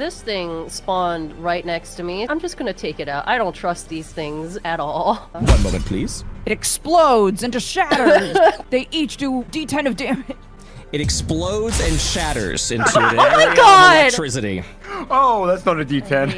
This thing spawned right next to me. I'm just gonna take it out. I don't trust these things at all. One moment, please. It explodes and just shatters. They each do D10 of damage. It explodes and shatters into an area of electricity. Oh, that's not a D10.